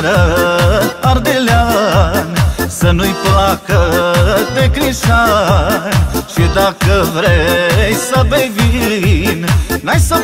țară, ardelean, să nu-i placă de Crișan. Și dacă vrei să bei vin, n-ai să